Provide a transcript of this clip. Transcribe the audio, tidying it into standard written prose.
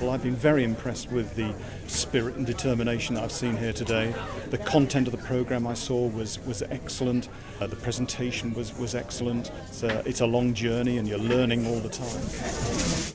Well, I've been very impressed with the spirit and determination that I've seen here today. The content of the programme I saw was excellent. The presentation was excellent. It's a long journey and you're learning all the time.